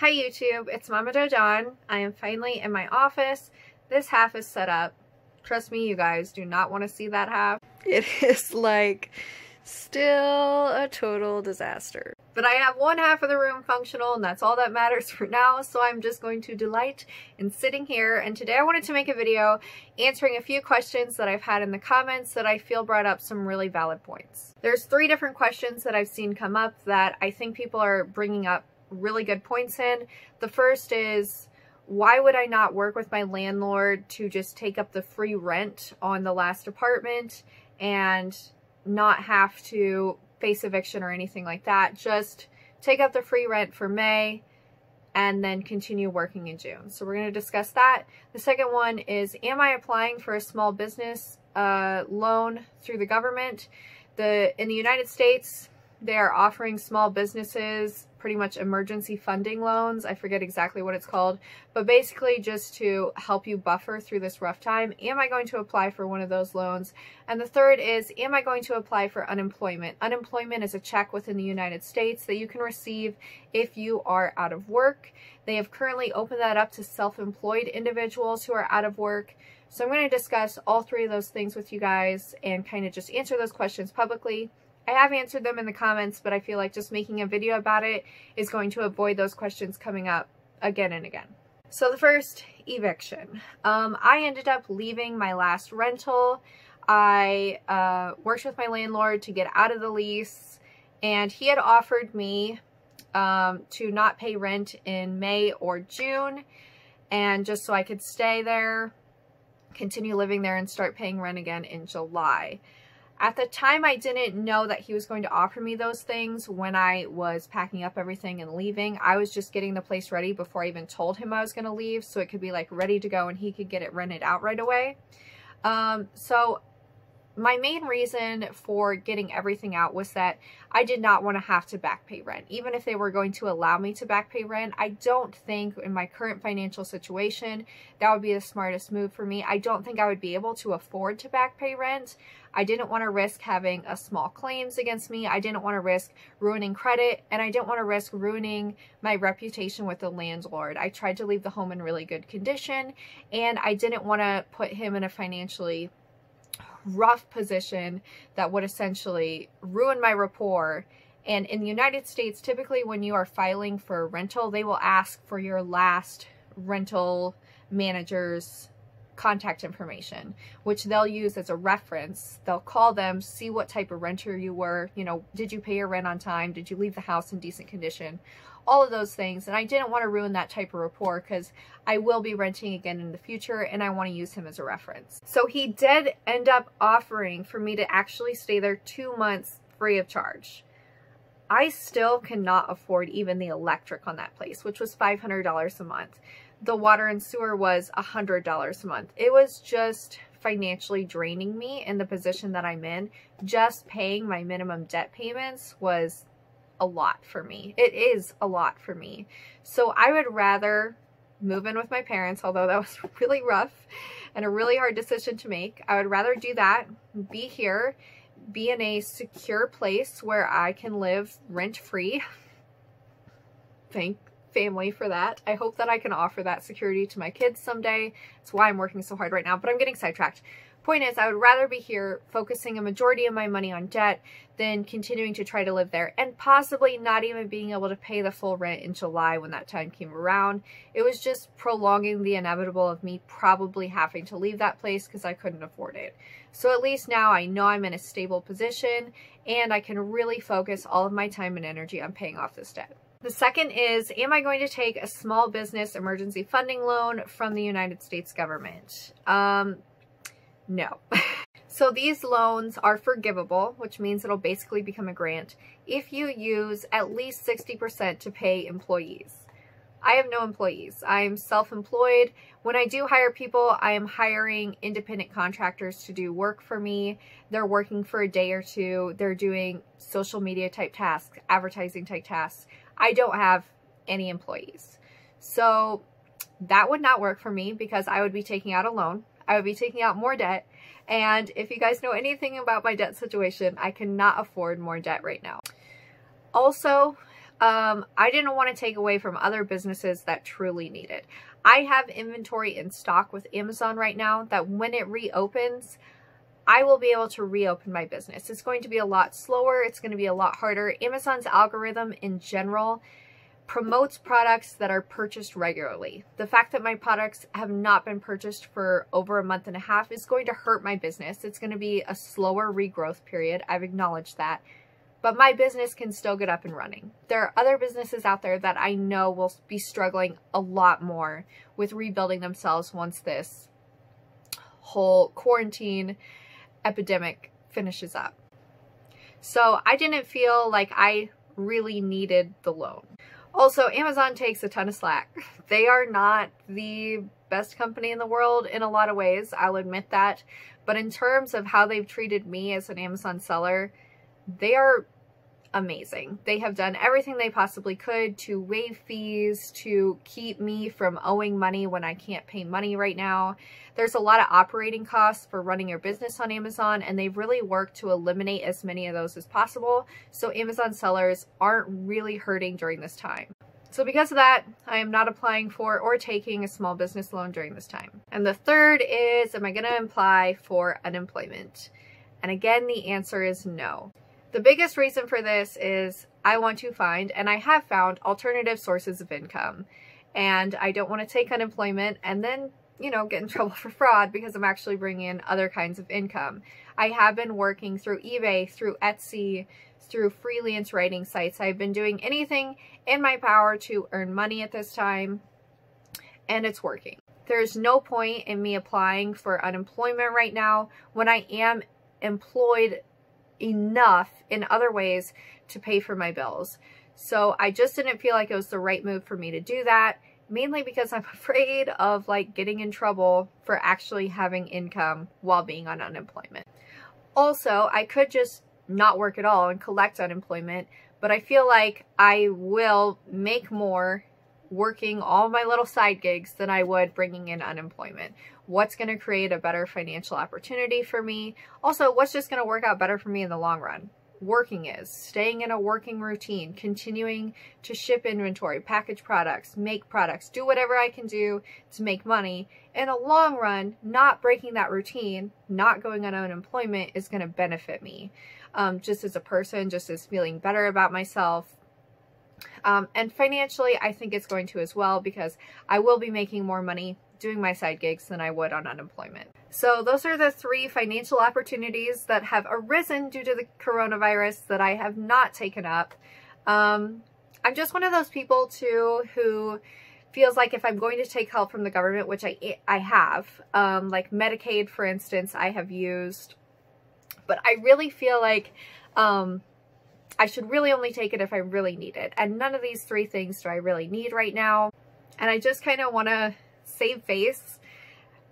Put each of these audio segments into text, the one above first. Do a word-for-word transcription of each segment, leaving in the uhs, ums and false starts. Hi YouTube, it's Mama Doe Dawn. I am finally in my office. This half is set up. Trust me, you guys do not want to see that half. It is like still a total disaster. But I have one half of the room functional and that's all that matters for now. So I'm just going to delight in sitting here. And today I wanted to make a video answering a few questions that I've had in the comments that I feel brought up some really valid points. There's three different questions that I've seen come up that I think people are bringing up really good points in. The first is, why would I not work with my landlord to just take up the free rent on the last apartment and not have to face eviction or anything like that? Just take up the free rent for May and then continue working in June. So we're going to discuss that. The second one is, am I applying for a small business uh, loan through the government? The in the United States, they are offering small businesses pretty much emergency funding loans. I forget exactly what it's called, but basically just to help you buffer through this rough time. Am I going to apply for one of those loans? And the third is, am I going to apply for unemployment? Unemployment is a check within the United States that you can receive if you are out of work. They have currently opened that up to self-employed individuals who are out of work. So I'm going to discuss all three of those things with you guys and kind of just answer those questions publicly. I have answered them in the comments, but I feel like just making a video about it is going to avoid those questions coming up again and again. So the first, eviction. Um, I ended up leaving my last rental. I uh, worked with my landlord to get out of the lease, and he had offered me um, to not pay rent in May or June, and just so I could stay there, continue living there, and start paying rent again in July. At the time, I didn't know that he was going to offer me those things when I was packing up everything and leaving. I was just getting the place ready before I even told him I was going to leave, so it could be like ready to go and he could get it rented out right away. Um, so my main reason for getting everything out was that I did not want to have to back pay rent. Even if they were going to allow me to back pay rent, I don't think in my current financial situation, that would be the smartest move for me. I don't think I would be able to afford to back pay rent. I didn't want to risk having a small claims against me. I didn't want to risk ruining credit, and I didn't want to risk ruining my reputation with the landlord. I tried to leave the home in really good condition, and I didn't want to put him in a financially rough position that would essentially ruin my rapport. And in the United States, typically when you are filing for a rental, they will ask for your last rental manager's contact information, which they'll use as a reference. They'll call them, see what type of renter you were, you know, did you pay your rent on time? Did you leave the house in decent condition? All of those things. And I didn't want to ruin that type of rapport because I will be renting again in the future and I want to use him as a reference. So he did end up offering for me to actually stay there two months free of charge. I still cannot afford even the electric on that place, which was five hundred dollars a month. The water and sewer was one hundred dollars a month. It was just financially draining me in the position that I'm in. Just paying my minimum debt payments was a lot for me. It is a lot for me. So I would rather move in with my parents, although that was really rough and a really hard decision to make. I would rather do that, be here, be in a secure place where I can live rent-free. Thank family for that. I hope that I can offer that security to my kids someday. That's why I'm working so hard right now, but I'm getting sidetracked. Point is, I would rather be here focusing a majority of my money on debt than continuing to try to live there and possibly not even being able to pay the full rent in July when that time came around. It was just prolonging the inevitable of me probably having to leave that place because I couldn't afford it. So at least now I know I'm in a stable position and I can really focus all of my time and energy on paying off this debt. The second is, am I going to take a small business emergency funding loan from the United States government? Um, no. So these loans are forgivable, which means it'll basically become a grant if you use at least sixty percent to pay employees. I have no employees. I'm self-employed. When I do hire people, I am hiring independent contractors to do work for me. They're working for a day or two. They're doing social media type tasks, advertising type tasks. I don't have any employees. So that would not work for me because I would be taking out a loan. I would be taking out more debt. And if you guys know anything about my debt situation, I cannot afford more debt right now. Also, Um, I didn't want to take away from other businesses that truly need it. I have inventory in stock with Amazon right now that when it reopens, I will be able to reopen my business. It's going to be a lot slower. It's going to be a lot harder. Amazon's algorithm in general promotes products that are purchased regularly. The fact that my products have not been purchased for over a month and a half is going to hurt my business. It's going to be a slower regrowth period. I've acknowledged that. But my business can still get up and running. There are other businesses out there that I know will be struggling a lot more with rebuilding themselves once this whole quarantine epidemic finishes up. So I didn't feel like I really needed the loan. Also, Amazon takes a ton of slack. They are not the best company in the world in a lot of ways, I'll admit that. But in terms of how they've treated me as an Amazon seller, they are amazing. They have done everything they possibly could to waive fees, to keep me from owing money when I can't pay money right now. There's a lot of operating costs for running your business on Amazon, and they've really worked to eliminate as many of those as possible, so Amazon sellers aren't really hurting during this time. So because of that, I am not applying for or taking a small business loan during this time. And the third is, am I going to apply for unemployment? And again, the answer is no. The biggest reason for this is I want to find, and I have found, alternative sources of income. And I don't want to take unemployment and then, you know, get in trouble for fraud because I'm actually bringing in other kinds of income. I have been working through eBay, through Etsy, through freelance writing sites. I've been doing anything in my power to earn money at this time, and it's working. There's no point in me applying for unemployment right now when I am employed enough in other ways to pay for my bills. So I just didn't feel like it was the right move for me to do that, mainly because I'm afraid of like getting in trouble for actually having income while being on unemployment. Also, I could just not work at all and collect unemployment, but I feel like I will make more working all my little side gigs than I would bringing in unemployment. What's going to create a better financial opportunity for me? Also, what's just going to work out better for me in the long run? Working is, staying in a working routine, continuing to ship inventory, package products, make products, do whatever I can do to make money. In the long run, not breaking that routine, not going on unemployment is going to benefit me. Um, just as a person, just as feeling better about myself, Um, and financially, I think it's going to as well, because I will be making more money doing my side gigs than I would on unemployment. So those are the three financial opportunities that have arisen due to the coronavirus that I have not taken up. Um, I'm just one of those people too who feels like if I'm going to take help from the government, which I, I have, um, like Medicaid, for instance, I have used, but I really feel like, um, I should really only take it if I really need it. And none of these three things do I really need right now. And I just kind of want to save face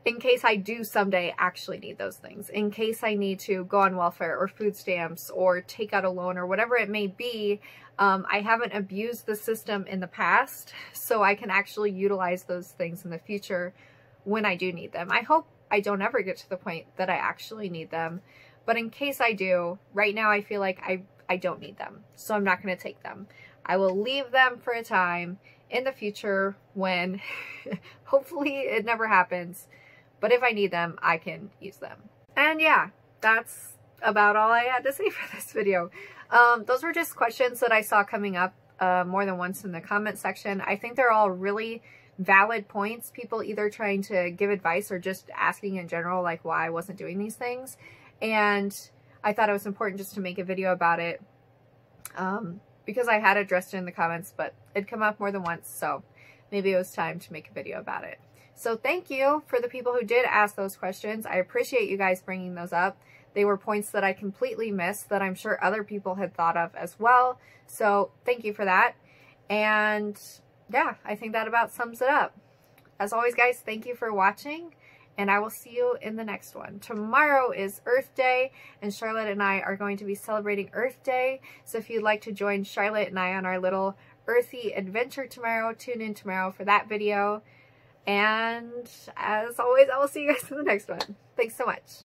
in case I do someday actually need those things. In case I need to go on welfare or food stamps or take out a loan or whatever it may be. Um, I haven't abused the system in the past, so I can actually utilize those things in the future when I do need them. I hope I don't ever get to the point that I actually need them. But in case I do, right now I feel like I I don't need them, so I'm not going to take them. I will leave them for a time in the future when hopefully it never happens, but if I need them, I can use them. And yeah, that's about all I had to say for this video. Um, those were just questions that I saw coming up uh, more than once in the comment section. I think they're all really valid points, people either trying to give advice or just asking in general, like why I wasn't doing these things. And I thought it was important just to make a video about it um, because I had addressed it in the comments, but it'd come up more than once, so maybe it was time to make a video about it. So thank you for the people who did ask those questions. I appreciate you guys bringing those up. They were points that I completely missed that I'm sure other people had thought of as well, so thank you for that. And yeah, I think that about sums it up. As always, guys, thank you for watching. And I will see you in the next one. Tomorrow is Earth Day, and Charlotte and I are going to be celebrating Earth Day. So if you'd like to join Charlotte and I on our little earthy adventure tomorrow, tune in tomorrow for that video. And as always, I will see you guys in the next one. Thanks so much.